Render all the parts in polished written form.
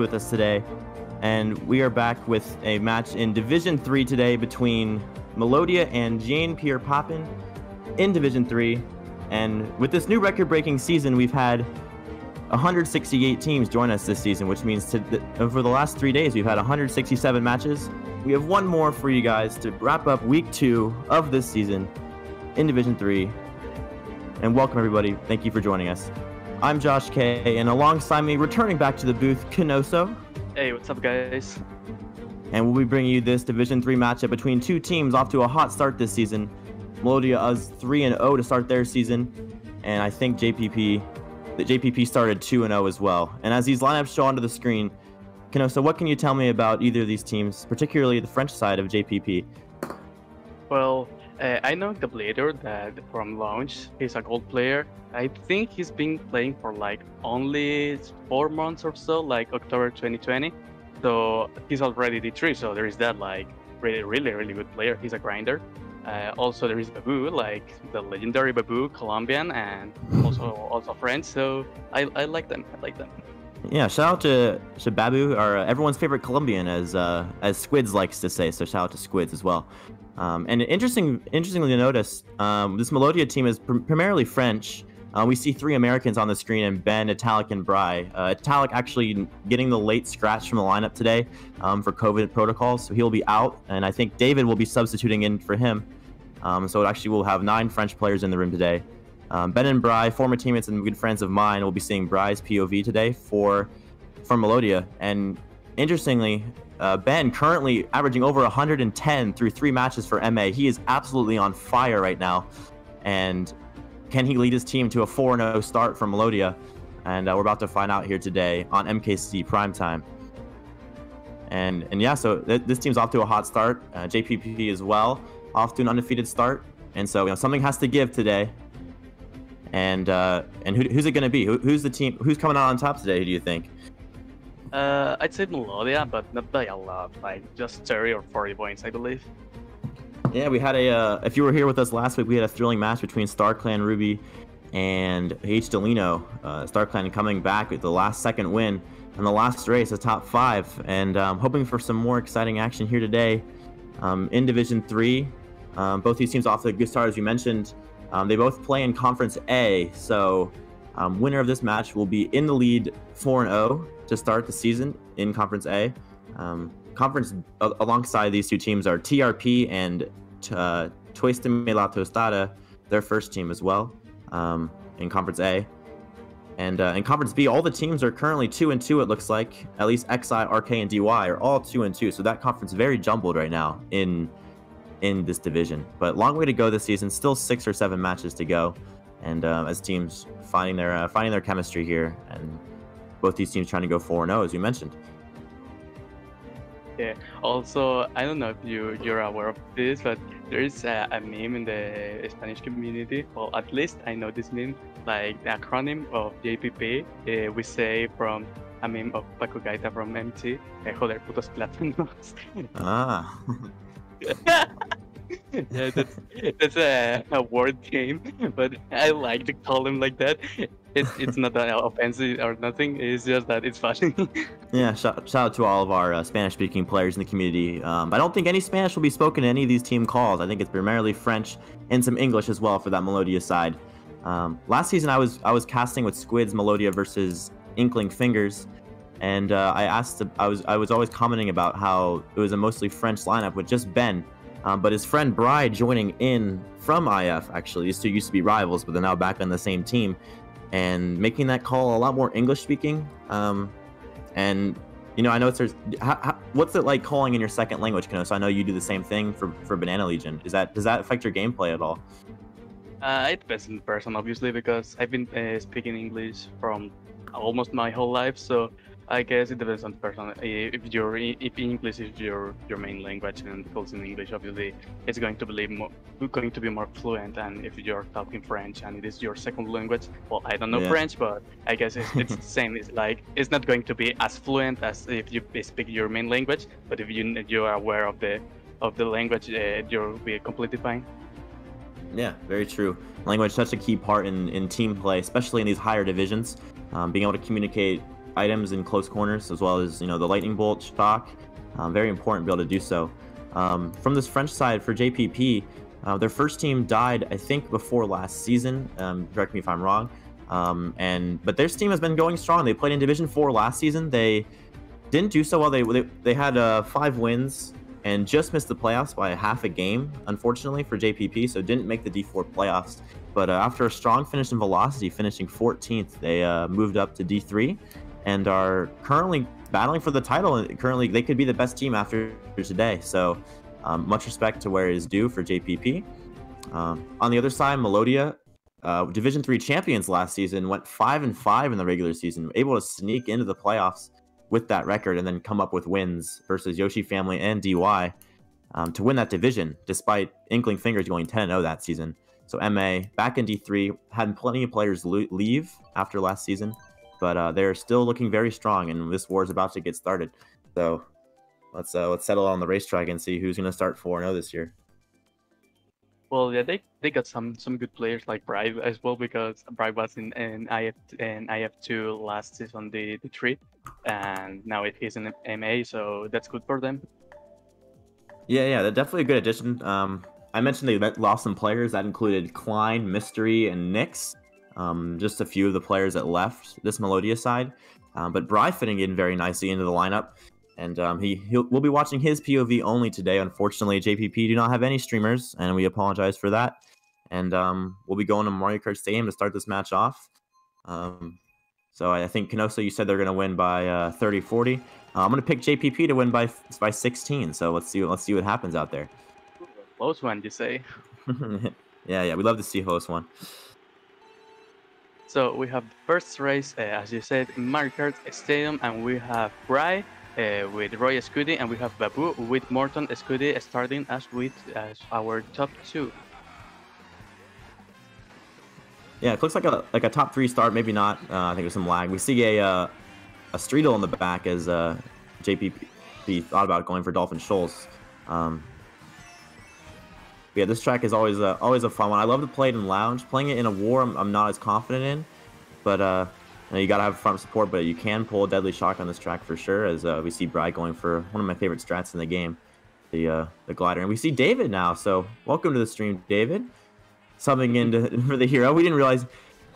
with us today. And we are back with a match in Division 3 today between Melodya and Jean-Pierre Papin in Division 3. And with this new record-breaking season, we've had 168 teams join us this season, which means over the last 3 days, we've had 167 matches. We have one more for you guys to wrap up Week 2 of this season in Division 3. And welcome, everybody. Thank you for joining us. I'm Josh K, and alongside me, returning back to the booth, Kenoso. Hey, what's up, guys? And we'll be bringing you this Division 3 matchup between two teams off to a hot start this season. Melodya is 3-0 to start their season, and I think JPP started 2-0 as well. And as these lineups show onto the screen, Kenoso, what can you tell me about either of these teams, particularly the French side of JPP? Well, I know the Blader that from launch, he's a gold player. I think he's been playing for like only 4 months or so, like October 2020. So he's already D3, so there is that, like, really good player. He's a grinder. Also there is Babu, like the legendary Babu, Colombian, and also French. So I like them. Yeah, shout out to Babu, or everyone's favorite Colombian, as Squids likes to say. So shout out to Squids as well. And interestingly to notice, this Melodya team is primarily French. We see three Americans on the screen, and Ben, Italic, and Bry. Italic actually getting the late scratch from the lineup today for COVID protocols, so he'll be out, and I think David will be substituting in for him. So it actually will have 9 French players in the room today. Ben and Bry, former teammates and good friends of mine, will be seeing Bry's POV today for Melodya. And interestingly, Ben currently averaging over 110 through 3 matches for MA. He is absolutely on fire right now. And can he lead his team to a 4-0 start from Melodya? And we're about to find out here today on MKC Primetime. And yeah, so this team's off to a hot start. JPP as well, off to an undefeated start. And so, you know, something has to give today. And who's it going to be? Who's the team? Who's coming out on top today, do you think? I'd say Melodya, but not by a lot, like just 30 or 40 points, I believe. Yeah, we had a, if you were here with us last week, we had a thrilling match between Star Clan Ruby and H. Delino. Star Clan coming back with the last second win in the last race, the top 5, and hoping for some more exciting action here today in Division 3. Both these teams off to a good start, as you mentioned. They both play in Conference A, so winner of this match will be in the lead 4-0. To start the season in Conference A. Conference alongside these two teams are TRP and Toysta Mila Tostada, their first team as well in Conference A. And in Conference B, all the teams are currently 2-2. It looks like at least XI, RK, and DY are all 2-2. So that conference is very jumbled right now in this division. But long way to go this season. Still 6 or 7 matches to go, and as teams finding their chemistry here and. Both these teams trying to go 4-0, as you mentioned. Yeah. Also, I don't know if you're aware of this, but there is a meme in the Spanish community. Well, at least I know this meme. Like the acronym of JPP, we say from a meme of Paco Gaita from MT. Joder, putos platanos. Ah. Yeah, that's a word game, but I like to call him like that. It's not that offensive or nothing. It's just that it's funny. Yeah, shout out to all of our Spanish-speaking players in the community. I don't think any Spanish will be spoken in any of these team calls. I think it's primarily French and some English as well for that Melodya side. Last season, I was casting with Squids Melodya versus Inkling Fingers, and I was always commenting about how it was a mostly French lineup with just Ben. But his friend Bry joining in from IF, actually. These two used to be rivals, but they're now back on the same team. And making that call a lot more English-speaking. And, you know, I know it's... what's it like calling in your second language, Kenoso? So I know you do the same thing for Banana Legion. Does that affect your gameplay at all? It depends on the person, obviously, because I've been speaking English from almost my whole life, so... I guess it depends on the person. If English is your main language and calls in English, obviously it's going to be more fluent. And if you're talking French and it is your second language, well, I don't know French, but I guess it's the same. It's like it's not going to be as fluent as if you speak your main language. But if you are aware of the language, you'll be completely fine. Yeah, very true. Language is such a key part in team play, especially in these higher divisions. Being able to communicate items in close corners, as well as, you know, the lightning bolt, shock. Very important to be able to do so. From this French side for JPP, their first team died, I think, before last season. Correct me if I'm wrong. But their team has been going strong. They played in Division 4 last season. They didn't do so well. They had 5 wins and just missed the playoffs by half a game, unfortunately, for JPP. So didn't make the D4 playoffs. But after a strong finish in Velocity, finishing 14th, they moved up to D3 and are currently battling for the title. And currently, they could be the best team after today. So much respect to where it is due for JPP. On the other side, Melodya, Division 3 champions last season, went 5-5 in the regular season, able to sneak into the playoffs with that record and then come up with wins versus Yoshi Family and DY to win that division, despite Inkling Fingers going 10-0 that season. So MA, back in D3, had plenty of players leave after last season, but they're still looking very strong, and this war is about to get started. So let's settle on the racetrack and see who's going to start 4-0 this year. Well, yeah, they got some good players like Bribe as well, because Bribe was in IF2 last season, the 3, and now it is in MA, so that's good for them. Yeah, they're definitely a good addition. I mentioned they lost some players. That included Klein, Mystery, and Nyx. Just a few of the players that left this Melodya side. But Bry fitting in very nicely into the lineup. And we'll be watching his POV only today. Unfortunately, JPP do not have any streamers, and we apologize for that. And we'll be going to Mario Kart Stadium to start this match off. So I think, Kenoso, you said they're going to win by 30-40. I'm going to pick JPP to win by 16. So let's see what happens out there. Close one, you say? yeah, we love to see close one. So we have the first race, as you said, in Mario Kart Stadium, and we have Bry with Roy Scudi, and we have Babu with Morton Scudi starting us with our top 2. Yeah, it looks like a top 3 start, maybe not. I think there's some lag. We see a Streetle in the back as JPP thought about going for Dolphin Shoals. Yeah, this track is always a fun one. I love to play it in lounge. Playing it in a war, I'm not as confident in, but. You gotta have front support, but you can pull a deadly shock on this track for sure, as we see Bry going for one of my favorite strats in the game, the glider. And we see David now, so welcome to the stream, David. Subbing in for the hero. We didn't realize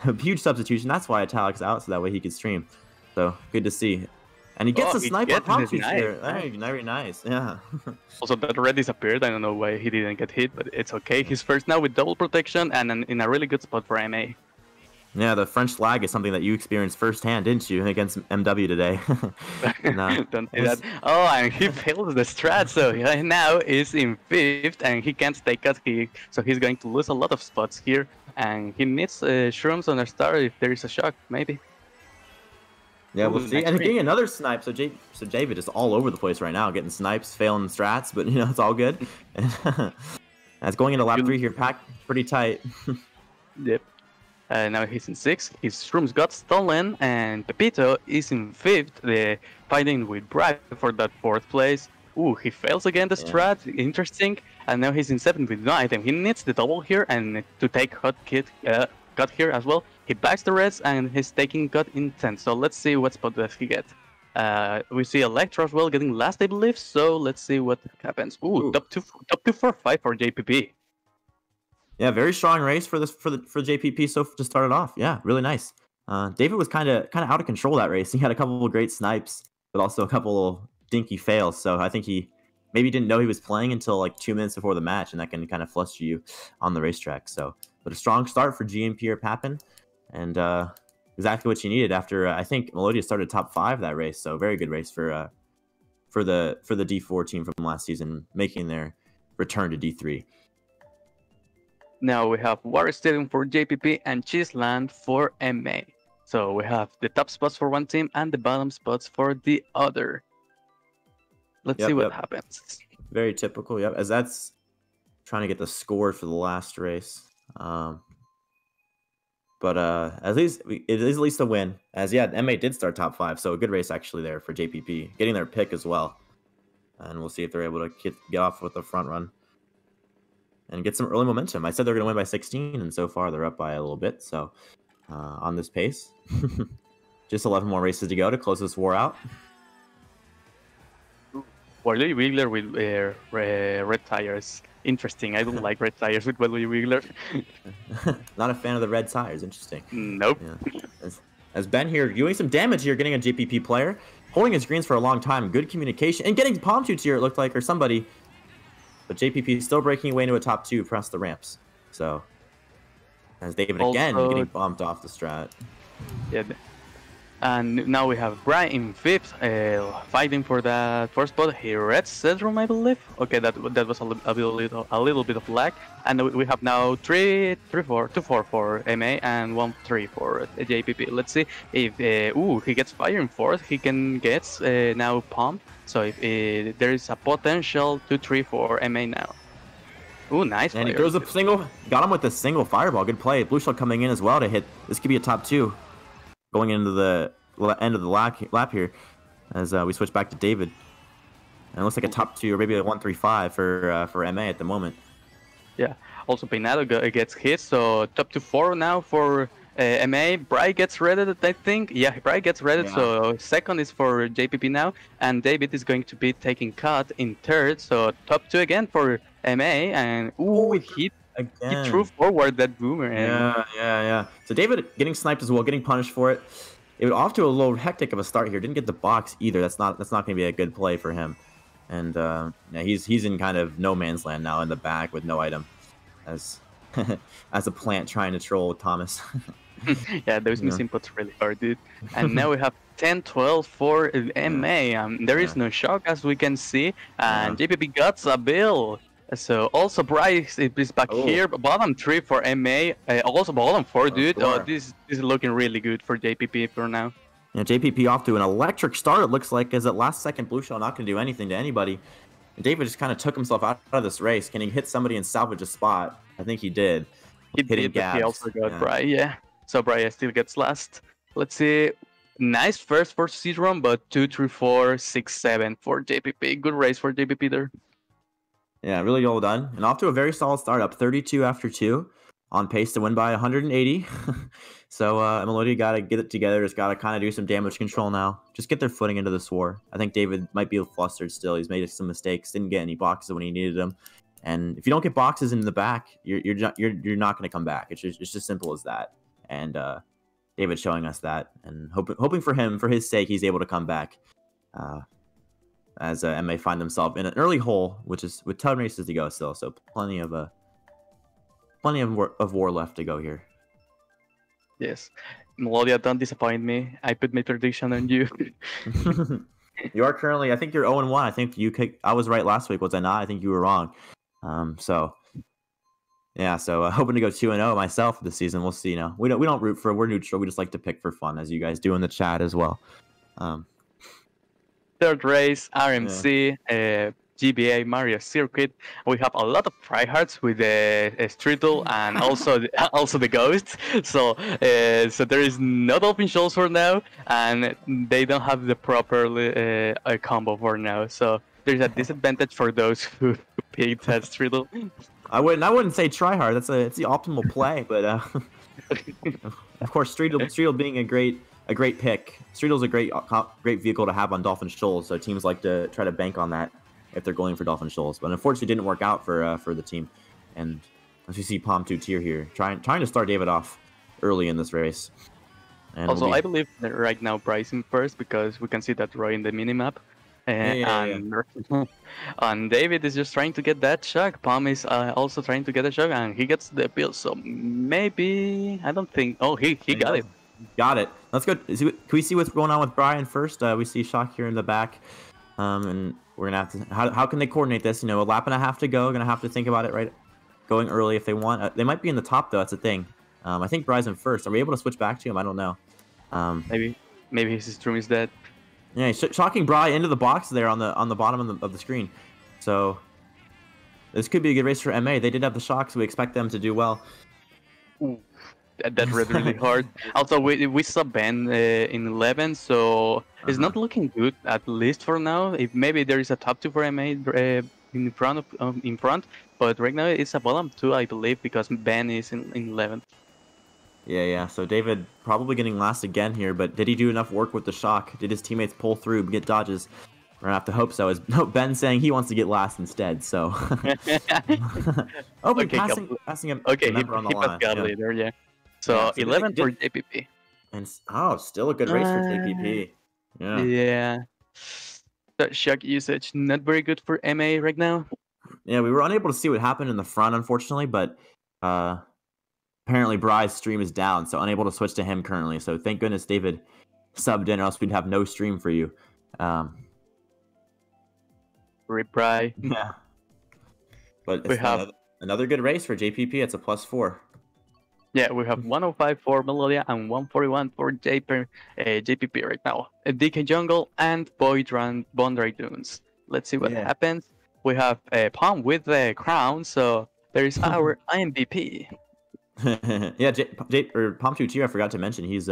a huge substitution. That's why Italic's out, so that way he could stream. So good to see. And he gets a sniper Pomp2Tier. Very nice, yeah. Also, that red disappeared. I don't know why he didn't get hit, but it's okay. He's first now with double protection and in a really good spot for MA. Yeah, the French lag is something that you experienced firsthand, didn't you, against MW today? Don't do that. Oh, and he fails the strat, so now he's in 5th, and he can't take us, so he's going to lose a lot of spots here, and he needs shrooms on a star if there is a shock, maybe. Yeah, we'll see. And getting another snipe, so David is all over the place right now, getting snipes, failing strats, but, you know, it's all good. That's going into lap 3 here, packed pretty tight. Yep. Now he's in 6th, his shrooms got stolen, and Pepito is in 5th, fighting with Bribe for that 4th place. Ooh, he fails again the strat, interesting, and now he's in 7th with no item. He needs the double here, and to take Hot Kid got here as well. He backs the reds, and he's taking God in 10th, so let's see what spot does he get. We see Electro as well getting last, I believe, so let's see what happens. Ooh. Top 245 for JPP. Yeah, very strong race for this for JPP so to start it off. Yeah, really nice. David was kind of out of control that race. He had a couple of great snipes, but also a couple of dinky fails. So I think he maybe didn't know he was playing until like 2 minutes before the match, and that can kind of fluster you on the racetrack. So, but a strong start for Jean-Pierre Papin, and exactly what you needed after I think Melodya started top 5 that race. So very good race for the D4 team from last season, making their return to D3. Now we have War Stadium for JPP and Cheeseland for MA. So we have the top spots for one team and the bottom spots for the other. Let's see what happens. Very typical, yep. As that's trying to get the score for the last race. But at least a win. As MA did start top 5, so a good race actually there for JPP, getting their pick as well. And we'll see if they're able to get off with the front run and get some early momentum. I said they're going to win by 16, and so far they're up by a little bit. So on this pace, Just 11 more races to go to close this war out. Waluigi Wiggler with red tires. Interesting. I don't like red tires with Waluigi Wiggler. Not a fan of the red tires. Interesting. Nope. Yeah. As Ben here, doing some damage here, getting a JPP player, holding his greens for a long time, good communication, and getting Pomp2Tier here, it looked like, or somebody. But JPP still breaking away into a top two, press the ramps. So, as David also, again, getting bumped off the strat. Yeah. And now we have Bry in fifth, fighting for that first spot. He read set room, I believe. Okay, that was a little bit of lag. And we have now 3-4 for MA and 1-3 for JPP. Let's see if he gets fire in fourth. He can get now pump. So if there is a potential 2-3 for MA now. Ooh, nice. And he throws a single. Got him with a single fireball. Good play. Blue shell coming in as well to hit. This could be a top two. Going into the end of the lap here, as we switch back to David, and it looks like a top two or maybe a 1-3-5 for MA at the moment. Yeah. Also, Pinado gets hit, so top 2-4 now for MA. Bry gets redded, I think. Yeah, Bry gets redded. Yeah. So second is for JPP now, and David is going to be taking cut in third. So top two again for MA, and ooh, hit. Again. He threw forward that boomer. Yeah. So David getting sniped as well, getting punished for it. It was off to a little hectic of a start here. Didn't get the box either. That's not going to be a good play for him. And yeah, he's in kind of no man's land now in the back with no item, as as a plant trying to troll Thomas. Yeah, those missing puts really hard, dude. And now we have 10-12 for MA. There is no shock as we can see, and JPP got a bill. So also Bryce is back here, bottom 3 for MA, also bottom 4, dude. Sure. Oh, this is looking really good for JPP for now. Yeah, JPP off to an electric start, it looks like, as at last second Blue Shell not going to do anything to anybody. And David just kind of took himself out of this race. Can he hit somebody and salvage a spot? I think he did. He also got Bry, yeah. So Bry still gets last. Let's see. Nice first for Sidron, but 2, 3, 4, 6, 7 for JPP. Good race for JPP there. Yeah, really well done. And off to a very solid start up. 32 after 2. On pace to win by 180. So Melodya got to get it together. Just got to kind of do some damage control now. Just get their footing into this war. I think David might be flustered still. He's made some mistakes. Didn't get any boxes when he needed them. And if you don't get boxes in the back, you're not going to come back. It's just simple as that. And David's showing us that. And hoping for him, for his sake, he's able to come back. As MA find themselves in an early hole, which is with 10 races to go still, so plenty of war left to go here. Yes, Melodya, don't disappoint me. I put my prediction on you. You are currently, I think you're 0-1. I think I was right last week, was I not? I think you were wrong. So hoping to go 2-0 myself this season. We'll see. You know, we don't root for. We're neutral. We just like to pick for fun, as you guys do in the chat as well. Third race, RMC, GBA Mario Circuit. We have a lot of tryhards with Streetle and also the Ghosts. So there is no Dolphin Shoals for now, and they don't have the proper combo for now. So there's a disadvantage for those who picked that Streetle. I wouldn't say tryhard. It's the optimal play, but of course Streetle being a great pick. Streetle's a great vehicle to have on Dolphin Shoals, so teams like to try to bank on that if they're going for Dolphin Shoals. But unfortunately, it didn't work out for the team. And as you see, Pomp2Tier here trying to start David off early in this race. And also, I believe that right now pricing first because we can see that Roy in the minimap. And David is just trying to get that shock. Pom is also trying to get a shock, and he gets the build. So maybe I don't think. Oh, he got it. Got it. Let's go. Can we see what's going on with Brian first? We see Shock here in the back, and we're gonna have to. How can they coordinate this? You know, a lap and a half to go. Gonna have to think about it, right? Going early if they want. They might be in the top though. That's the thing. I think Brian's in first. Are we able to switch back to him? I don't know. Maybe his stream is dead. Yeah, he's shocking Brian into the box there on the bottom of the screen. So this could be a good race for MA. They did have the shocks. So we expect them to do well. Ooh. That read really hard. Also, we saw Ben in 11, so it's not looking good, at least for now. If maybe there is a top 2 for MA in front, but right now it's a bottom 2, I believe, because Ben is in 11. Yeah, so David probably getting last again here, but did he do enough work with the shock? Did his teammates pull through, get dodges? We're going to have to hope so. Is Ben saying he wants to get last instead, so... passing him. Okay, he got later. So, yeah, 11 for JPP. And, still a good race for JPP. Yeah. That shock usage, not very good for MA right now. Yeah, we were unable to see what happened in the front, unfortunately, but... apparently, Bry's stream is down, so unable to switch to him currently. So thank goodness David subbed in, or else we'd have no stream for you. Rip Bry. Yeah. But we have another good race for JPP. It's a +4. Yeah, we have 105 for Melodya and 141 for JPP right now. DK Jungle and Void Run Boundary Dunes. Let's see what happens. We have Palm with the crown, so there is our MVP. Yeah, Pomp2Tier, I forgot to mention, he's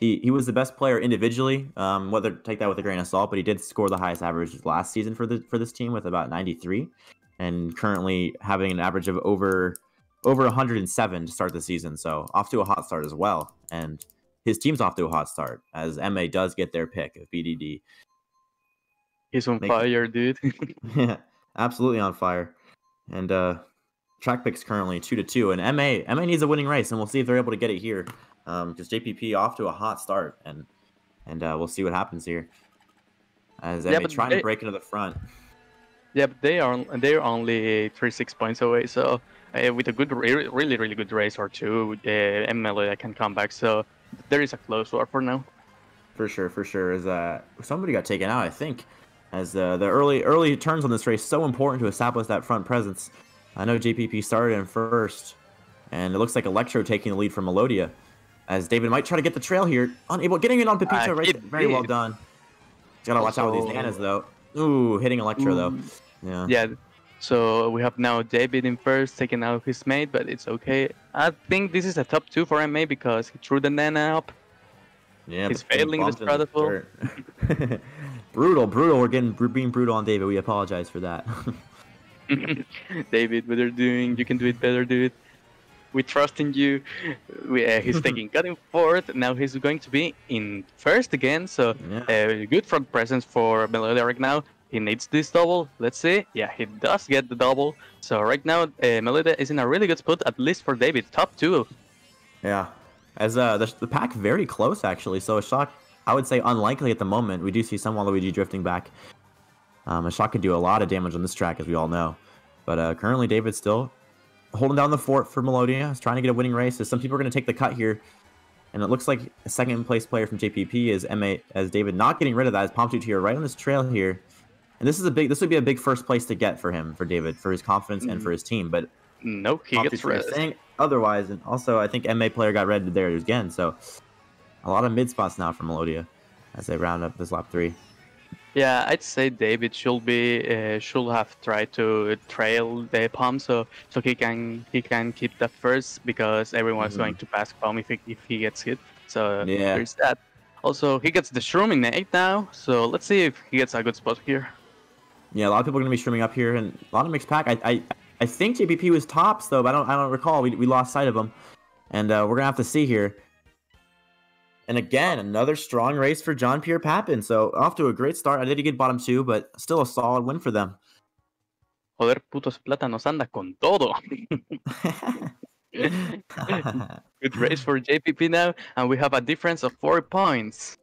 he was the best player individually. Whether take that with a grain of salt, but he did score the highest average last season for this team with about 93, and currently having an average of over 107 to start the season. So off to a hot start as well, and his team's off to a hot start as MA does get their pick of BDD. He's on fire, dude. Yeah, absolutely on fire, and track picks currently 2-2, and MA needs a winning race, and we'll see if they're able to get it here. Because JPP off to a hot start, and we'll see what happens here. As MA trying to break into the front. Yeah, but they're only 3-6 points away. So with a good, really good race or two, MA can come back. So there is a close war for now. For sure. As somebody got taken out, I think. As the early turns on this race, so important to establish that front presence. I know JPP started in first, and it looks like Electro taking the lead from Melodya, as David might try to get the trail here. Unable, getting it on Pepito right there. Very well done. Gotta watch out with these Nanas, though. Ooh, hitting Electro, though. Yeah, so we have now David in first, taking out his mate, but it's okay. I think this is a top 2 for MA because he threw the Nana up. Yeah, he's failing the Stratophore. Brutal. We're being brutal on David. We apologize for that. David, what are you doing? You can do it better, dude. We trust in you. He's cutting forward. Now he's going to be in first again. So good front presence for Melodya right now. He needs this double. Let's see. Yeah, he does get the double. So right now, Melodya is in a really good spot, at least for David. Top 2. Yeah. As the pack very close, actually. So a shock, I would say, unlikely at the moment. We do see some Waluigi drifting back. A shot could do a lot of damage on this track, as we all know. But currently, David's still holding down the fort for Melodya. He's trying to get a winning race. As some people are going to take the cut here. And it looks like a second-place player from JPP is MA, as David not getting rid of that. As Pomp2Tier right on this trail here. And this is a big. This would be a big first place to get for him, for David, for his confidence and for his team. But no, he gets red. Saying otherwise, and also, I think MA player got red there again. So a lot of mid-spots now for Melodya as they round up this lap 3. Yeah, I'd say David should have tried to trail the Palm so he can keep that first, because everyone's going to pass Palm if he gets hit. So there's that. Also, he gets the shroom in the 8 now, so let's see if he gets a good spot here. Yeah, a lot of people are going to be shrooming up here, and a lot of mixed pack. I think JPP was tops though, but I don't recall. We lost sight of him, and we're gonna have to see here. And again, another strong race for Jean-Pierre Papin. So off to a great start. I did get bottom 2, but still a solid win for them. Joder, putos plátanos anda con todo. Good race for JPP now, and we have a difference of 4 points.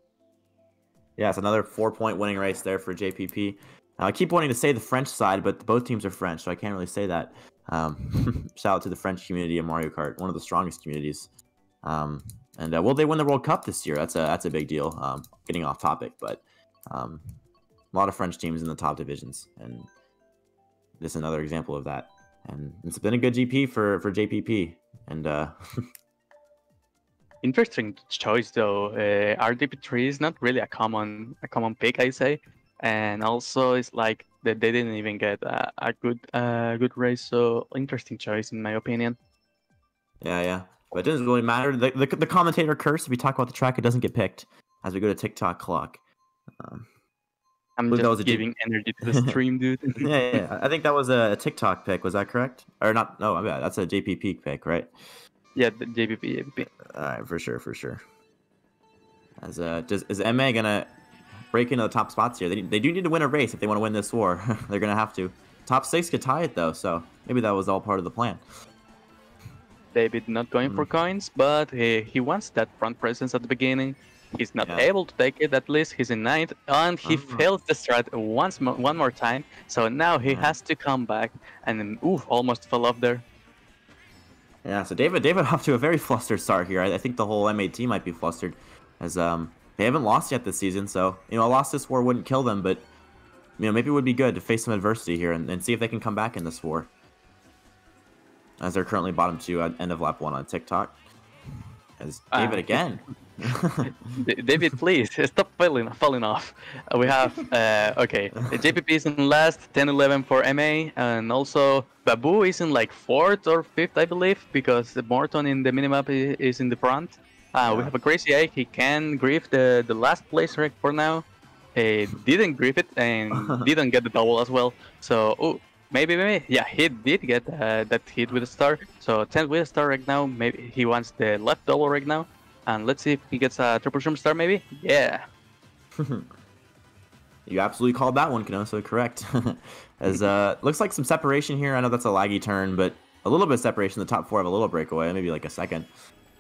Yeah, it's another 4-point winning race there for JPP. I keep wanting to say the French side, but both teams are French, so I can't really say that. Shout out to the French community of Mario Kart, one of the strongest communities. And will they win the World Cup this year? That's a big deal. Getting off topic, but a lot of French teams in the top divisions, and this is another example of that. And it's been a good GP for JPP. And interesting choice though. RDP3 is not really a common pick, I say. And also, it's like that they didn't even get a good race. So interesting choice in my opinion. Yeah. But it doesn't really matter. The commentator curse, if we talk about the track, it doesn't get picked as we go to TikTok clock. I'm just giving energy to the stream, dude. yeah. I think that was a TikTok pick. Was that correct? Or not? No, that's a JPP pick, right? Yeah, JPP. All right, for sure. As is MA gonna break into the top spots here? They do need to win a race if they want to win this war. They're gonna have to. Top 6 could tie it though, so maybe that was all part of the plan. David not going for coins, but he wants that front presence at the beginning. He's not able to take it, at least he's in 9th, and he failed the strat one more time, so now he has to come back, and oof, almost fell off there. Yeah, so David off to a very flustered start here. I think the whole MAT might be flustered, as they haven't lost yet this season, so, you know, a loss this war wouldn't kill them, but, you know, maybe it would be good to face some adversity here and see if they can come back in this war. As they're currently bottom 2 at end of lap 1 on TikTok. As David again. David, please stop falling off. We have okay, JPP is in last, 10-11 for MA, and also Babu is in like 4th or 5th, I believe, because Morton in the minimap is in the front. We have a crazy egg. He can grief the last place wreck for now. He didn't grief it and didn't get the double as well. So maybe yeah, he did get that hit with a star. So 10 with a star right now. Maybe he wants the left double right now. And let's see if he gets a triple shroom star, maybe? Yeah. You absolutely called that one, Kenoso, correct. As looks like some separation here. I know that's a laggy turn, but a little bit of separation. The top 4 have a little breakaway, maybe like a second.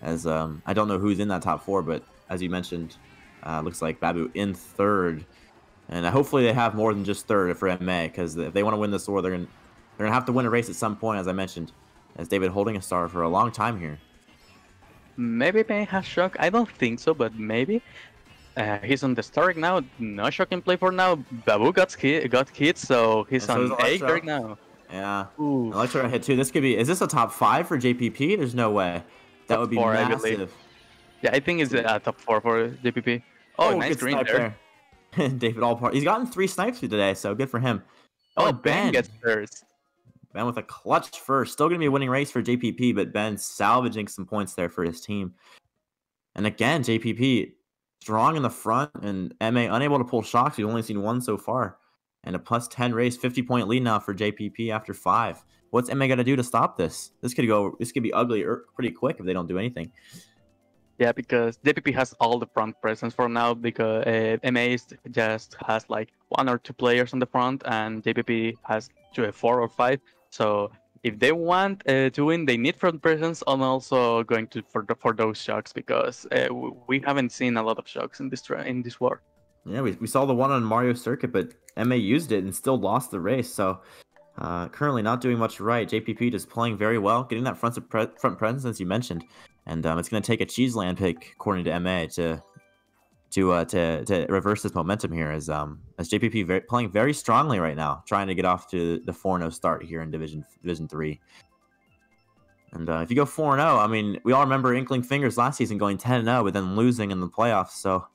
As I don't know who's in that top 4, but as you mentioned, looks like Babu in 3rd. And hopefully they have more than just 3rd for MA, because if they want to win this war, they're gonna have to win a race at some point, as I mentioned. As David holding a star for a long time here. Maybe May has shock. I don't think so, but maybe. He's on the star right now. No shock in play for now. Babu got hit, so he's on egg right now. Yeah. Ooh. Electro got hit too. This could be. Is this a top 5 for JPP? There's no way. That would be massive. Yeah, I think it's a top 4 for JPP. Oh, nice green there. David Allpart. He's gotten 3 snipes today, so good for him. Oh, Ben gets first. Ben with a clutch first. Still going to be a winning race for JPP, but Ben salvaging some points there for his team. And again, JPP strong in the front, and MA unable to pull shocks. We've only seen one so far. And a plus 10 race, 50-point lead now for JPP after 5. What's MA got to do to stop this? This could be ugly pretty quick if they don't do anything. Yeah, because JPP has all the front presence for now, because MA just has like 1 or 2 players on the front, and JPP has 4 or 5. So if they want to win, they need front presence. I'm also going to for those shocks, because we haven't seen a lot of shocks in this war. Yeah, we saw the one on Mario Circuit, but MA used it and still lost the race. So currently not doing much right. JPP just playing very well, getting that front presence as you mentioned, and it's going to take a Cheeseland pick according to MA to reverse this momentum here, as JPP playing very strongly right now, trying to get off to the 4-0 start here in Division 3. And if you go 4-0, I mean, we all remember Inkling Fingers last season going 10-0, but then losing in the playoffs, so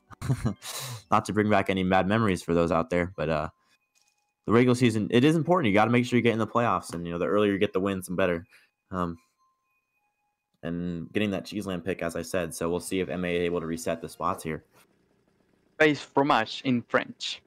not to bring back any bad memories for those out there, but the regular season, it is important. You got to make sure you get in the playoffs, and, you know, the earlier you get the wins, the better. And getting that Cheeseland pick, as I said, so we'll see if MA is able to reset the spots here. Race fromage in French.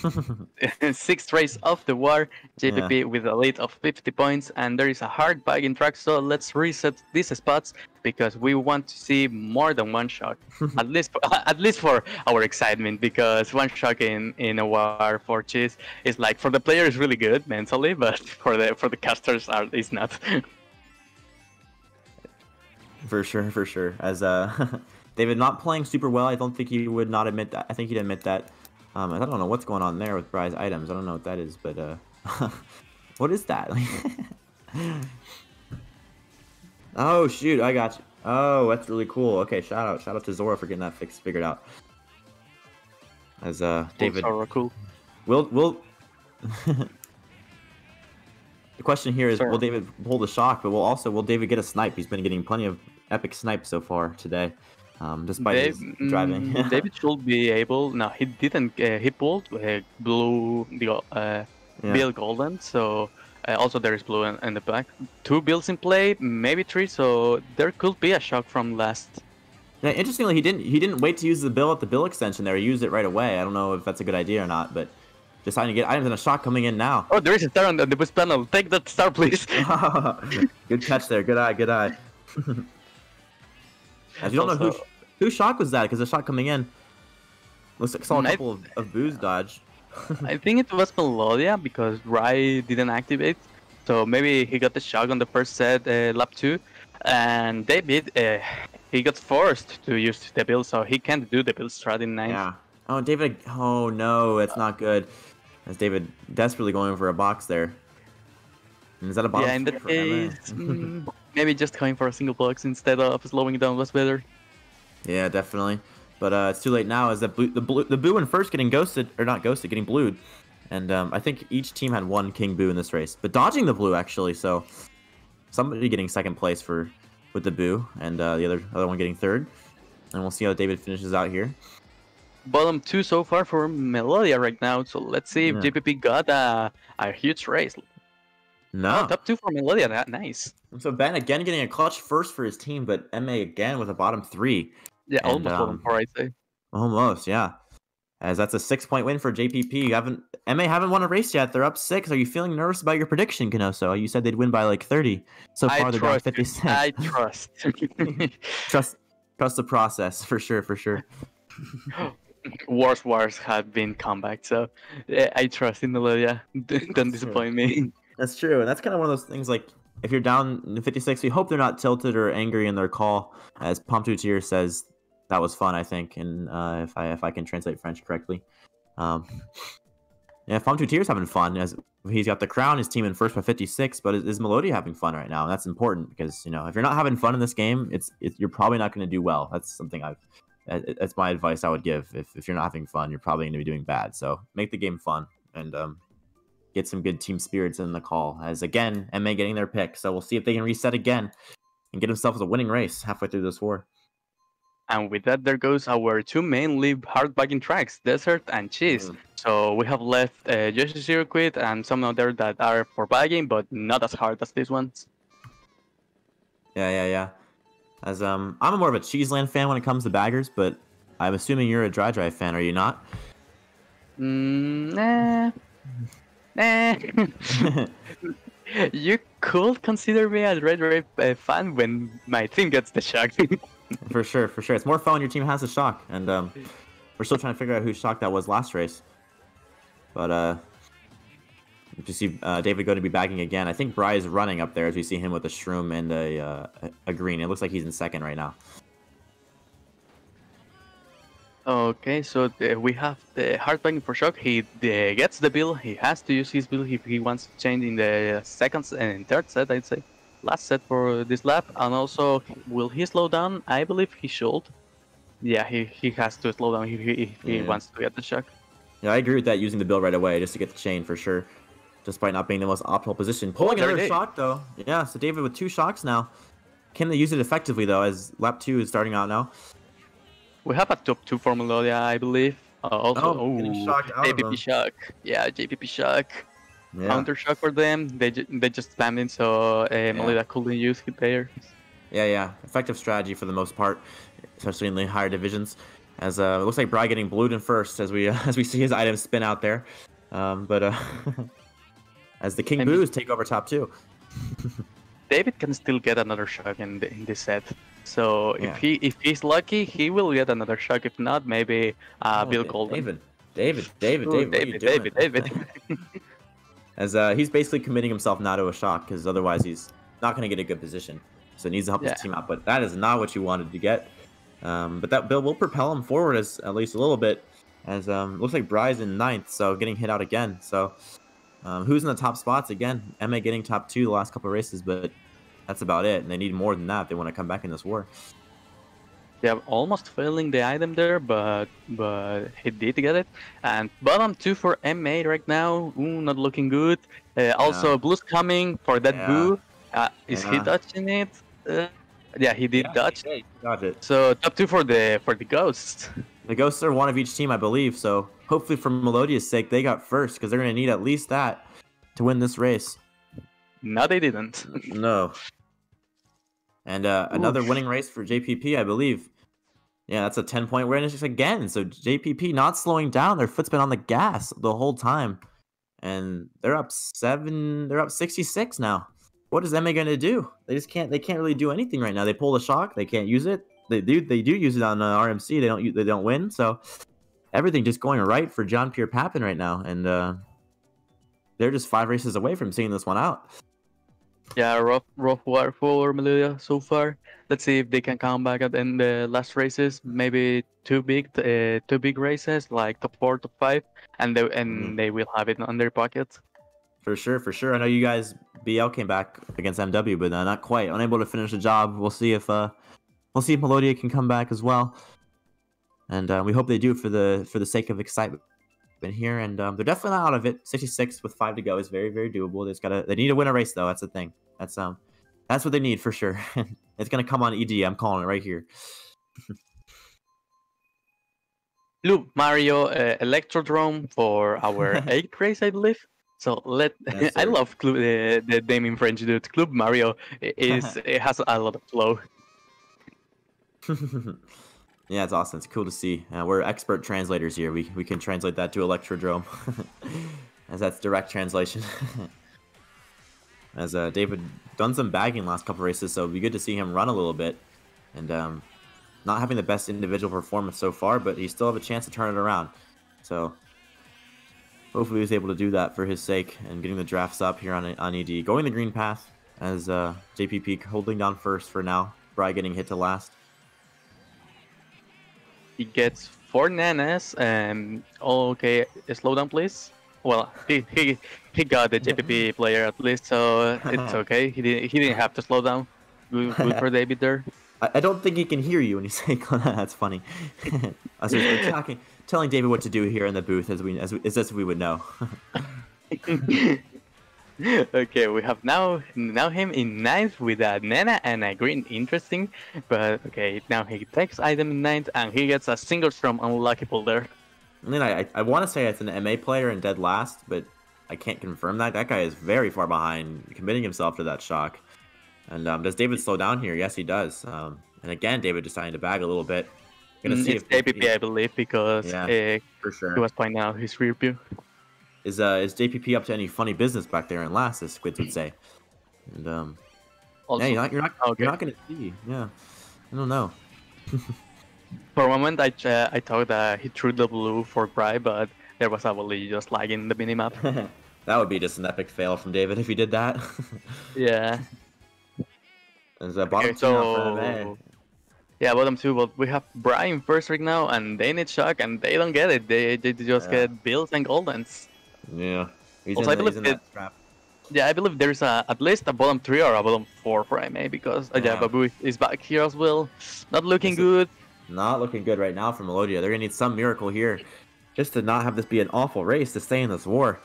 6th race of the war, JPP with a lead of 50 points, and there is a hard bug in track, so let's reset these spots because we want to see more than one shock. at least for our excitement, because one shock in a war for cheese is like, for the player is really good mentally, but for the casters is not. for sure. As David not playing super well. I don't think he would not admit that. I think he'd admit that. I don't know what's going on there with Bry's items. I don't know what that is, but what is that? Oh shoot! I got you. Oh, that's really cool. Okay, shout out to Zora for getting that figured out. As David. Oh, cool. Will. The question here is, will David pull the shock? But will David get a snipe? He's been getting plenty of epic snipes so far today. Despite his driving. David should be able. No, he didn't. He pulled blue, Bill golden. So also there is blue in the back. 2 bills in play, maybe 3. So there could be a shock from last. Yeah, interestingly, he didn't wait to use the bill at the bill extension there. He used it right away. I don't know if that's a good idea or not, but deciding to get items and a shock coming in now. Oh, there is a star on the boost panel. Take that star, please. Good catch there. Good eye. I don't know whose shock was that, because the shot coming in looks like saw a couple of booze dodge. I think it was Melodya because Bry didn't activate, so maybe he got the shock on the first set, lap 2, and David, he got forced to use the build, so he can't do the build strat in 9. Yeah. Oh, David, oh no, it's not good. As David desperately going for a box there. And is that a box? Yeah, in that case, maybe just going for a single box instead of slowing down was better. Yeah, definitely. But it's too late now. Is that the Boo in first getting ghosted, or not ghosted, getting blued, and I think each team had one King Boo in this race, but dodging the blue actually. So somebody getting second place for with the Boo, and the other one getting third. And we'll see how David finishes out here. Bottom 2 so far for Melodya right now. So let's see if JPP got a huge race. No. Oh, top 2 for Melodya. Nice. So Ben again getting a clutch first for his team, but MA again with a bottom 3. Yeah, and, almost bottom 4, I'd say. Almost, yeah. As that's a 6-point win for JPP. You haven't, MA haven't won a race yet. They're up 6. Are you feeling nervous about your prediction, Kenoso? You said they'd win by like 30. So far, they're down 56. I trust. Trust the process, for sure, for sure. Worst wars have been comeback, so I trust in Melodya. Don't disappoint me. That's true, and that's kind of one of those things, like, if you're down in 56, we hope they're not tilted or angry in their call. As Pomp2Tier says, that was fun, I think, and if I can translate French correctly. Yeah, Pomp2Tier's having fun, as he's got the crown, his team in first by 56, but is Melodya having fun right now? And that's important, because, you know, if you're not having fun in this game, you're probably not going to do well. That's something that's my advice I would give. If you're not having fun, you're probably going to be doing bad. So make the game fun and get some good team spirits in the call. As again, MA getting their pick. So we'll see if they can reset again and get themselves a winning race halfway through this war. And with that, there goes our 2 mainly hard-bagging tracks, Desert and Cheese. So we have left Yoshi Circuit and some other that are for bagging, but not as hard as these ones. Yeah. As I'm more of a Cheeseland fan when it comes to baggers, but I'm assuming you're a Dry Dry fan, are you not? Nah. You could consider me a Dry Dry fan when my team gets the shock. for sure. It's more fun when your team has the shock, and we're still trying to figure out whose shock that was last race. But you see David going to be bagging again. I think Bry is running up there as we see him with a shroom and a green. It looks like he's in second right now. Okay, so we have the hard bagging for shock. He gets the build. He has to use his build if he wants to change in the second and third set, I'd say. Last set for this lap. And also, will he slow down? I believe he should. Yeah, he has to slow down if he wants to get the shock. Yeah, I agree with that, using the build right away just to get the chain for sure. Despite not being the most optimal position. Pulling another shock, though. Yeah, so David with 2 shocks now. Can they use it effectively, though, as lap 2 is starting out now? We have a top 2 for Melodya, I believe. JPP shock. Yeah, JPP shock. Yeah. Counter shock for them. They just spammed in, so Melodya couldn't use it there. Yeah. Effective strategy for the most part, especially in the higher divisions. As it looks like Bry getting blued in first as we see his items spin out there. As the King Boos take over top 2. David can still get another shock in this set. So if he's lucky, he will get another shock. If not, maybe Bill Golden. David. As he's basically committing himself now to a shock, because otherwise he's not going to get a good position. So he needs to help his team out. But that is not what you wanted to get. But that Bill will propel him forward at least a little bit. As looks like Bry's in 9th, so getting hit out again. So... who's in the top spots again? MA getting top 2 the last couple of races, but that's about it. And they need more than that if they want to come back in this war. They are almost failing the item there, but he did get it. And bottom 2 for MA right now, not looking good. Also, Blue's coming for that Boo. Is he dodging it? Yeah, he did dodge it. So top 2 for the Ghosts. The Ghosts are one of each team, I believe. So hopefully for Melodya's sake, they got first, because they're going to need at least that to win this race. No, they didn't. No. And another winning race for JPP, I believe. Yeah, that's a 10-point win again. So JPP not slowing down. Their foot's been on the gas the whole time. And they're up 7. They're up 66 now. What is MA going to do? They just can't really do anything right now. They pull the shock. They can't use it. They do use it on RMC. They don't win. So everything just going right for Jean-Pierre Papin right now, and they're just 5 races away from seeing this one out. Yeah, rough water for Melodya so far. Let's see if they can come back at in the last races. Maybe two big races like top 4, top 5, and they will have it on their pockets. For sure, for sure. I know you guys BL came back against MW, but not quite. Unable to finish the job. We'll see if Melodya can come back as well, and we hope they do for the sake of excitement here. And they're definitely not out of it. 66 with 5 to go is very, very doable. They need to win a race though. That's the thing. That's what they need for sure. It's gonna come on ED. I'm calling it right here. Loop Mario Electrodrome for our 8th race, I believe. So I love Club, the name in French, dude. Club Mario it has a lot of flow. Yeah, it's awesome. It's cool to see. We're expert translators here. We can translate that to Electrodrome, as that's direct translation. As David done some bagging last couple races, so it'd be good to see him run a little bit, and not having the best individual performance so far, but he still have a chance to turn it around. So hopefully he's able to do that for his sake and getting the drafts up here on ED. Going the green path as JPP holding down first for now. Bry getting hit to last. He gets 4 nanas. Okay, slow down, please. Well, he got the JPP player at least, so it's okay. He didn't have to slow down. Good for David there. I don't think he can hear you when you say that's funny. I was just telling David what to do here in the booth, as we would know. Okay, we have now him in 9th with a nana and a green. Interesting, but okay, now he takes item in 9th and he gets a single from unlucky pull there. I mean, I want to say it's an MA player and dead last, but I can't confirm that. That guy is very far behind, committing himself to that shock. And does David slow down here? Yes, he does. And again, David decided to bag a little bit. Gonna see it's if JPP, I believe, because yeah, for sure. He was pointing out his rear view. Is JPP up to any funny business back there in last, as Squids would say? And also, yeah, you're not gonna see. Yeah, I don't know. For a moment, I thought that he threw the blue for Bry, but there was probably just lag in the minimap. That would be just an epic fail from David if he did that. Yeah. There's a bottom 2. Yeah, bottom 2, but we have Bry in first right now, and they need shock, and they don't get it. They just get bills and goldens. Yeah. He's also, I believe there's at least a bottom 3 or a bottom 4 for MA, because Babu is back here as well. Not looking good. Not looking good right now for Melodya. They're going to need some miracle here just to not have this be an awful race to stay in this war.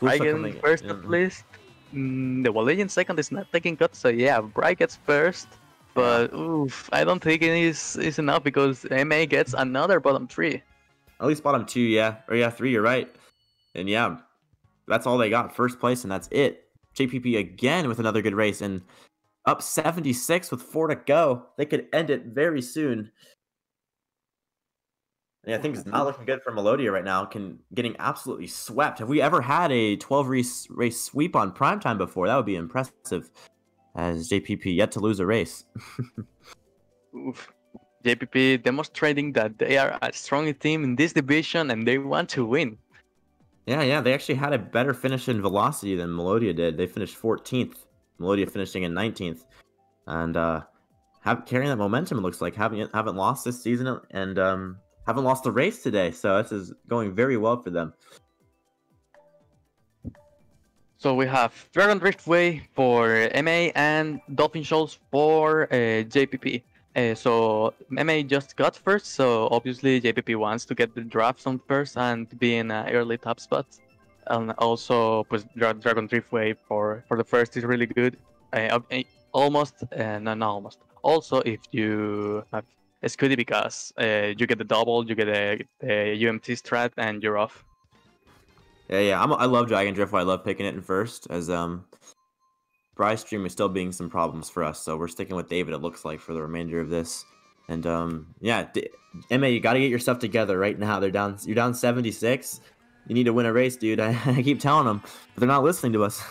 Bry getting first at least. The Wallian second is not taking cuts, so yeah, Bry gets first. But oof, I don't think it is enough because MA gets another bottom 3. At least bottom 2, yeah. Or yeah, 3, you're right. And yeah, that's all they got. First place, and that's it. JPP again with another good race, and up 76 with 4 to go. They could end it very soon. Yeah, I think it's not looking good for Melodya right now. Getting absolutely swept. Have we ever had a 12-race sweep on primetime before? That would be impressive. As JPP yet to lose a race. Oof. JPP demonstrating that they are a strong team in this division and they want to win. Yeah. They actually had a better finish in Velocity than Melodya did. They finished 14th. Melodya finishing in 19th. And carrying that momentum, it looks like. Haven't lost this season and haven't lost the race today. So this is going very well for them. So we have Dragon Driftway for MA and Dolphin Shoals for JPP. So MA just got first, so obviously JPP wants to get the drafts on first and be in an early top spot. And also Dragon Driftway for the first is really good. Not almost. Also, if you have Scooty, because you get the double, you get a UMT strat, and you're off. Yeah. I love Dragon Drift. I love picking it in first. As Bry's stream is still being some problems for us, so we're sticking with David. It looks like for the remainder of this. And yeah, MA, you got to get your stuff together right now. They're down. You're down 76. You need to win a race, dude. I keep telling them, but they're not listening to us.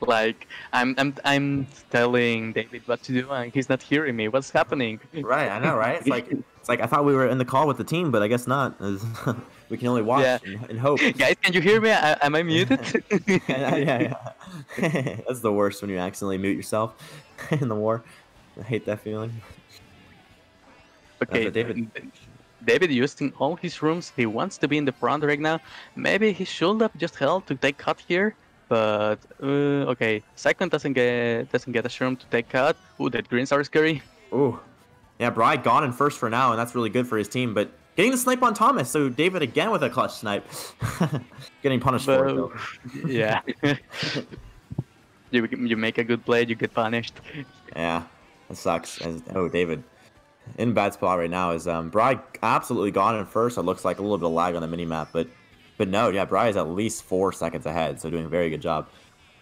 Like I'm telling David what to do and he's not hearing me. What's happening? Right, I know, right? It's like I thought we were in the call with the team, but I guess not. We can only watch and hope. Guys, can you hear me? Am I muted? Yeah. That's the worst when you accidentally mute yourself in the war. I hate that feeling. Okay, David used in all his rooms. He wants to be in the front right now. Maybe he should have just held to take cut here. But okay, second doesn't get a shroom to take cut. Ooh, that greens are scary. Ooh, yeah, Bry gone in first for now, and that's really good for his team. But getting the snipe on Thomas, so David again with a clutch snipe, getting punished for it though. Yeah, you make a good play, you get punished. Yeah, that sucks. Oh, David. In bad spot right now is Bry absolutely gone in first. It looks like a little bit of lag on the minimap, but no, yeah, Bry is at least 4 seconds ahead, so doing a very good job.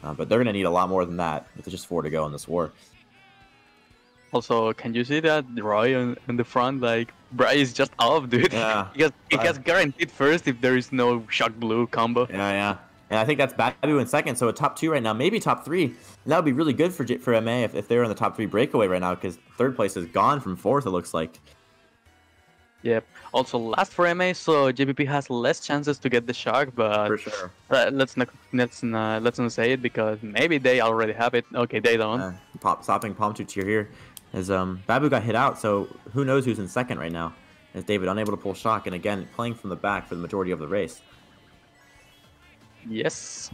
But they're gonna need a lot more than that. It's just 4 to go in this war. Also, can you see that Roy in the front? Like Bry is just off, dude. Yeah, he gets guaranteed first if there is no shock blue combo. Yeah. And I think that's Babu in second, so a top 2 right now, maybe top 3. And that would be really good for MA if they're in the top 3 breakaway right now, because third place is gone from fourth, it looks like. Yep. Also last for MA, so JPP has less chances to get the shark, but for sure. let's not say it because maybe they already have it. Okay, they don't. Stopping Pomp2Tier here is Babu got hit out, so who knows who's in second right now? Is David unable to pull shock and again playing from the back for the majority of the race? Yes,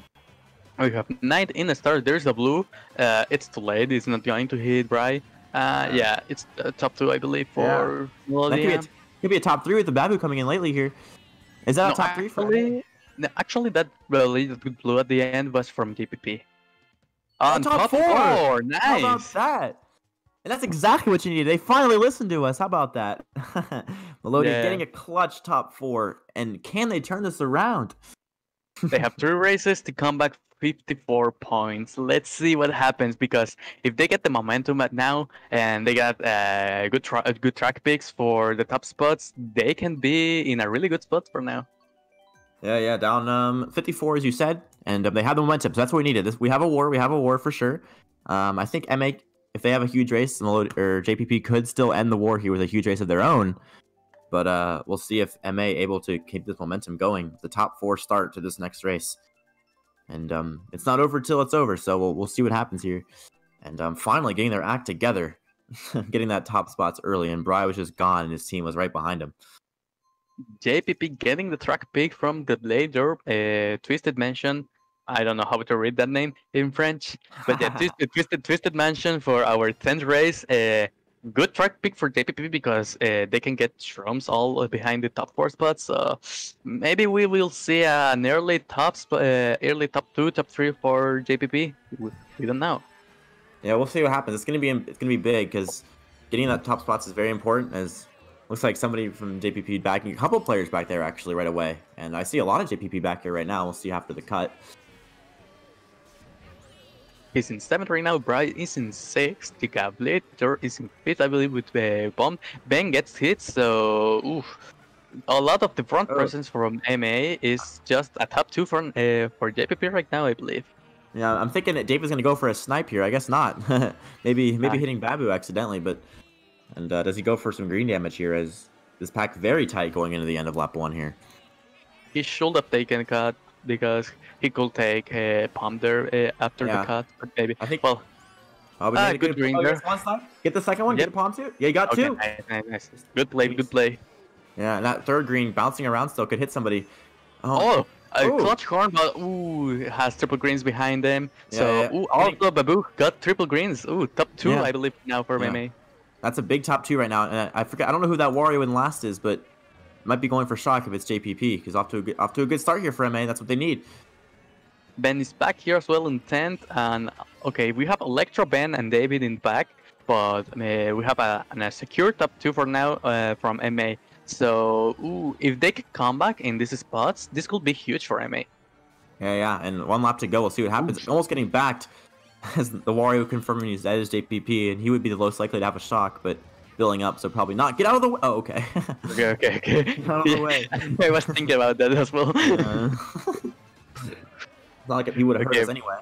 we have knight in the start. There's the blue. It's too late. It's not going to hit Bry. Yeah, it's top 2, I believe, for Melodya. That could be a top 3 with the Babu coming in lately here. Is that a top 3 for me? No, actually, that blue at the end was from TPP. On top four. Nice. How about that? And that's exactly what you needed. They finally listened to us. How about that? Melodya getting a clutch top 4, and can they turn this around? They have 3 races to come back 54 points. Let's see what happens, because if they get the momentum at now and they got good track picks for the top spots, they can be in a really good spot for now. Yeah, down 54 as you said, and they have the momentum, so that's what we needed. We have a war. We have a war for sure. I think MA, if they have a huge race, or JPP could still end the war here with a huge race of their own. But we'll see if MA able to keep this momentum going. The top 4 start to this next race. And it's not over till it's over, so we'll see what happens here. And finally getting their act together. Getting that top spots early, and Bry was just gone, and his team was right behind him. JPP getting the track pick from the later Twisted Mansion. I don't know how to read that name in French. But yeah, Twisted Mansion for our 10th race. Good track pick for JPP because they can get shrooms all behind the top 4 spots. So maybe we will see an early top 2, top 3 for JPP. We don't know. Yeah, we'll see what happens. It's gonna be big because getting that top spots is very important. As looks like somebody from JPP backing a couple players back there actually right away, and I see a lot of JPP back here right now. We'll see after the cut. He's in 7th right now. Bry is in 6th. The Gablator is in 5th, I believe, with the bomb. Ben gets hit, so oof. A lot of the front presence from MA is just a top 2 for JPP right now, I believe. Yeah, I'm thinking that David's gonna go for a snipe here. I guess not. maybe hitting Babu accidentally, but and does he go for some green damage here? As this pack very tight going into the end of lap 1 here. He should have taken cut, because he could take a Pomp there after the cut, but maybe. I think, well, good green there. Get the second one, get a Pomp too? Yeah, you got 2. Nice. Good play, good play. Yeah, and that third green bouncing around still could hit somebody. Oh, clutch horn, but ooh, has triple greens behind them. Yeah, so, yeah. Ooh, also Babu got triple greens. Ooh, top 2, I believe, now for MA. That's a big top 2 right now. And I don't know who that warrior in last is, but might be going for shock if it's JPP, because off to a good start here for MA. That's what they need. Ben is back here as well in 10th, and okay, we have Electro, Ben, and David in back, but we have a secure top 2 for now from MA. So if they could come back in these spots, this could be huge for MA. Yeah, and 1 lap to go. We'll see what happens. Oof. Almost getting backed as the Wario confirming that is JPP, and he would be the most likely to have a shock, but building up, so probably not. Get out of the way. Oh, okay. okay. Get out of the way. I was thinking about that as well. Not like he would have heard us anyway.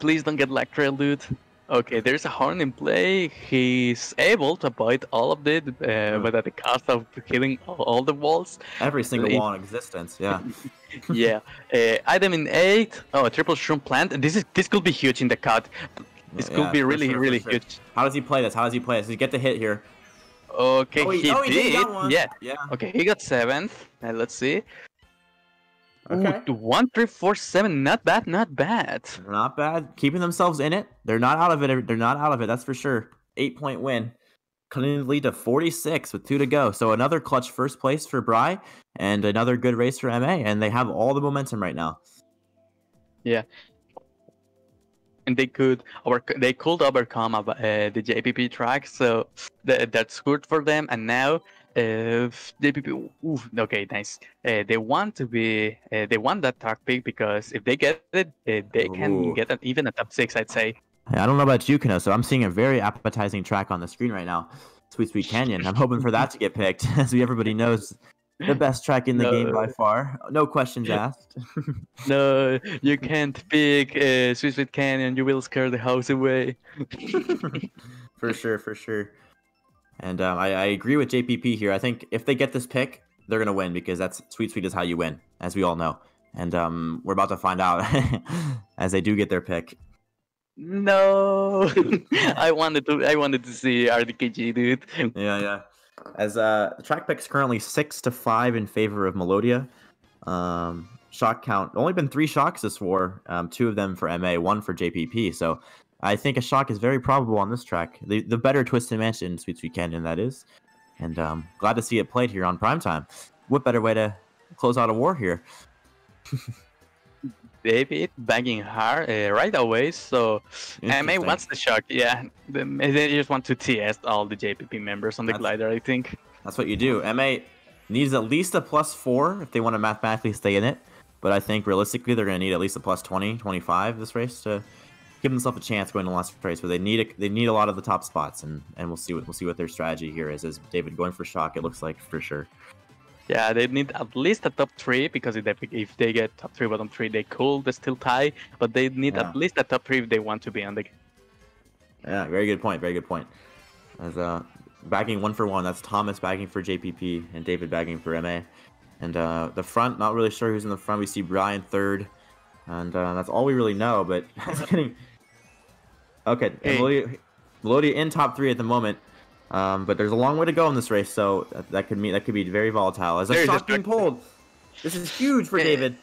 Please don't get lectured, dude. Okay, there's a horn in play. He's able to avoid all of it, but at the cost of killing all the walls. Every single wall in existence, yeah. Yeah. Item in 8. Oh, a triple shroom plant. This could be huge in the cut. This could be really, really huge. How does he play this? How does he play this? He get the hit here. Okay, he did. Yeah. Okay, he got 7th. Let's see. Okay. Ooh, 1, 3, 4, 7. Not bad, not bad. Not bad. Keeping themselves in it. They're not out of it. They're not out of it. That's for sure. 8-point win. Cutting the lead to 46 with 2 to go. So another clutch first place for Bry and another good race for MA. And they have all the momentum right now. Yeah. And they could overcome the JPP track. So that's good for them. And now. JPP, ooh, okay, nice. They want that top pick because if they get it, they can get even a top 6, I'd say. I don't know about you, Kenoso, so I'm seeing a very appetizing track on the screen right now. Sweet Sweet Canyon. I'm hoping for that to get picked. As everybody knows, the best track in the game by far. No questions asked. No, you can't pick Sweet Sweet Canyon. You will scare the house away. For sure, for sure. And I agree with JPP here. I think if they get this pick, they're going to win because that's Sweet Sweet is how you win, as we all know. And we're about to find out as they do get their pick. No, I wanted to see RDKG, dude. Yeah, yeah. As the track pick's currently 6-5 in favor of Melodya. Shock count only been 3 shocks this war. 2 of them for MA, 1 for JPP. So. I think a shock is very probable on this track. The better Toysta Mansion, Sweet Sweet Canyon, that is. And glad to see it played here on primetime. What better way to close out a war here? David banging hard right away, so MA wants the shock, yeah. They just want to TS all the JPP members on the glider, I think. That's what you do. MA needs at least a +4 if they want to mathematically stay in it. But I think realistically, they're going to need at least a +20, 25 this race to... give themselves a chance going to last race, but they need a lot of the top spots, and we'll see what their strategy here is. Is David going for shock? It looks like for sure. Yeah, they need at least a top 3 because if they get top 3, bottom 3, they could still tie, but they need at least a top 3 if they want to be on the game. Yeah, very good point. Very good point. As bagging 1 for 1, that's Thomas bagging for JPP and David bagging for MA, and the front. Not really sure who's in the front. We see Brian 3rd. And that's all we really know, but that's getting... Okay, Melodya in top 3 at the moment, but there's a long way to go in this race, so that could be very volatile. As a shock being pulled, this is huge for David.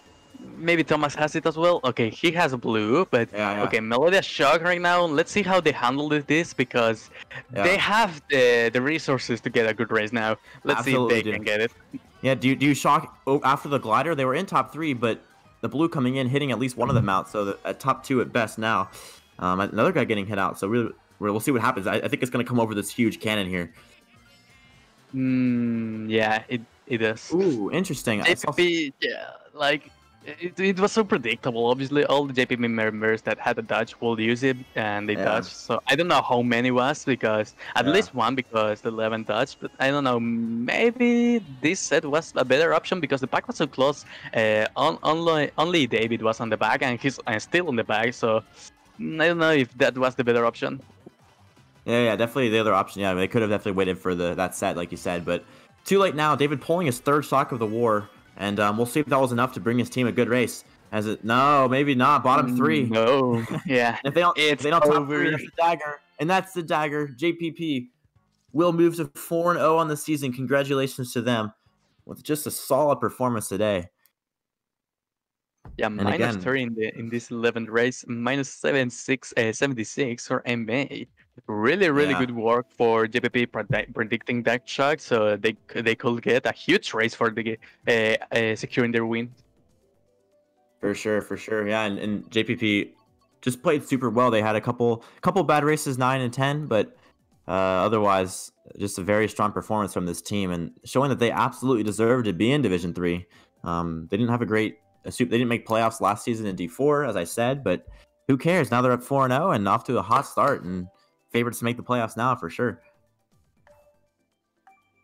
Maybe Thomas has it as well. Okay, he has a blue, but okay, Melodya shock right now. Let's see how they handle this because they have the resources to get a good race now. Let's see if they can get it. Yeah, do you shock after the glider? They were in top 3, but. The blue coming in, hitting at least one of them out, so at top 2 at best now. Another guy getting hit out, so really, we'll see what happens. I think it's going to come over this huge cannon here. Yeah, it is. Ooh, interesting. JPP, it was so predictable. Obviously, all the JPP members that had a dodge will use it, and they dodged. So I don't know how many was, because at least one, because the 11 dodged. But I don't know, maybe this set was a better option because the pack was so close. Only David was on the back, and he's still on the back. So I don't know if that was the better option. Yeah, definitely the other option. Yeah, I mean, they could have definitely waited for that set, like you said, but too late now. David pulling his 3rd shock of the war. And we'll see if that was enough to bring his team a good race. As it, no, maybe not. Bottom 3. No. Yeah. if they don't top 3, that's the dagger. And that's the dagger. JPP will move to 4-0 on the season. Congratulations to them with just a solid performance today. Yeah, and -3 in this 11th race, -76 for MA. Really good work for JPP predicting that shock, so they could get a huge race for the securing their win. For sure, yeah, and JPP just played super well. They had a couple bad races, 9 and 10, but otherwise just a very strong performance from this team and showing that they absolutely deserve to be in Division 3. They didn't have a great. They didn't make playoffs last season in D4, as I said, but who cares? Now they're up 4-0 and off to a hot start and favorites to make the playoffs now for sure.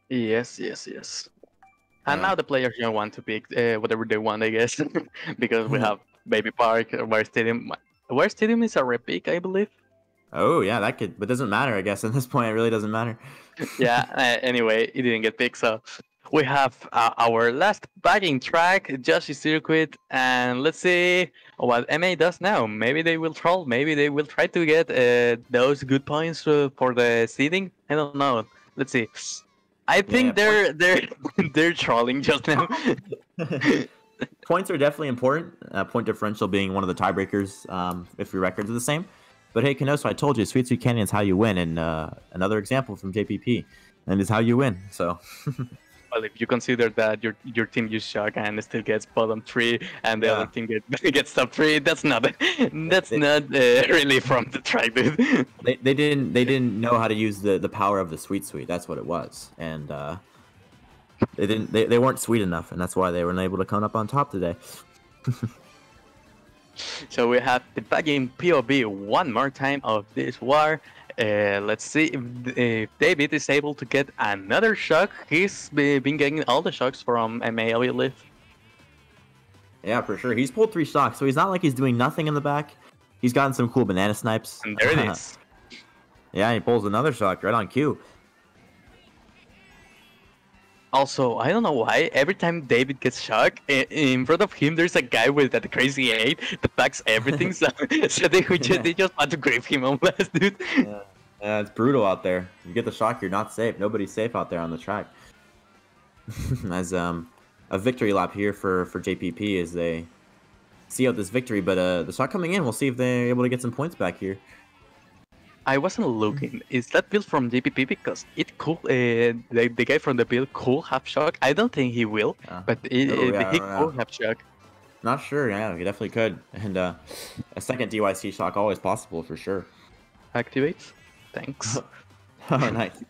Yes. And now the players don't want to pick whatever they want, I guess, because we have Baby Park, War Stadium. War Stadium is a repick, I believe. Oh yeah, that could, but doesn't matter. I guess at this point, it really doesn't matter. Yeah. Anyway, it didn't get picked, so we have our last backing track, Joshi's Circuit, and let's see what MA does now. Maybe they will troll. Maybe they will try to get those good points for the seeding. I don't know. Let's see. I think they're trolling just now. Points are definitely important. Point differential being one of the tiebreakers if your records are the same. But hey, Kenoso, I told you, Sweet Sweet Canyon is how you win, and another example from JPP, and is how you win. So, well, if you consider that your team used shock and still gets bottom 3, and the other team gets top 3, that's not really from the track, dude. They didn't know how to use the power of the Sweet Sweet. That's what it was, and they weren't sweet enough, and that's why they weren't able to come up on top today. So we have the bagging POV one more time of this war. Let's see if David is able to get another shock. He's been getting all the shocks from MA, I believe. Yeah, for sure. He's pulled 3 shocks, so he's not like he's doing nothing in the back. He's gotten some cool banana snipes. And there it is. Yeah, he pulls another shock right on cue. Also, I don't know why, every time David gets shocked, in front of him there's a guy with that crazy 8 that packs everything, so they just want to grab him on blast, dude. Yeah. Yeah, it's brutal out there. You get the shock, you're not safe. Nobody's safe out there on the track. As a victory lap here for JPP as they see out this victory, but the shock coming in, we'll see if they're able to get some points back here. I wasn't looking. Is that build from JPP? Because it could, the guy from the build could have shock. I don't think he will, but he could have shock. Not sure. Yeah, he definitely could. And a second DYC shock always possible for sure. Activates. Thanks. Oh, nice.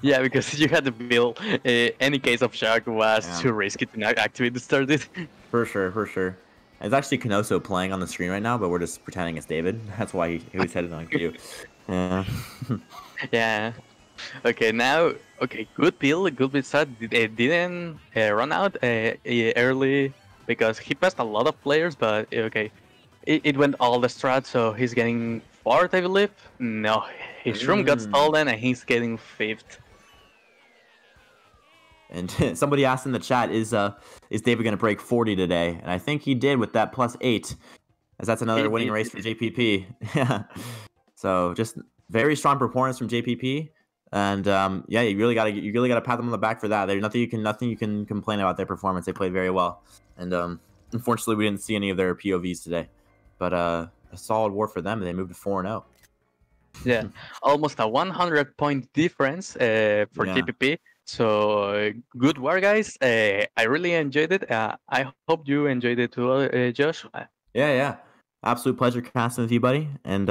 Yeah, because you had the build. Any case of shock was too risky to not activate the started. For sure. For sure. It's actually Kenoso playing on the screen right now, but we're just pretending it's David. That's why he was headed on cue. Yeah. Yeah. Okay, now, okay, good build, good build start. It didn't run out early because he passed a lot of players, but okay. It went all the strat, so he's getting 4th, I believe. No, his room got stolen and he's getting 5th. And somebody asked in the chat, is David going to break 40 today? And I think he did with that +8, as that's another winning race for JPP. Yeah. So just very strong performance from JPP, and yeah, you really gotta pat them on the back for that. There's nothing you can complain about their performance. They played very well, and unfortunately we didn't see any of their POVs today, but a solid war for them, and they moved to 4-0. Yeah, almost a 100-point difference for JPP. So good war, guys. I really enjoyed it. I hope you enjoyed it too, Josh. Yeah. Absolute pleasure casting with you, buddy. And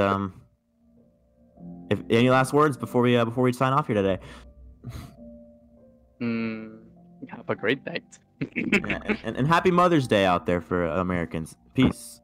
if any last words before we sign off here today? Have a great night. Yeah, and happy Mother's Day out there for Americans. Peace.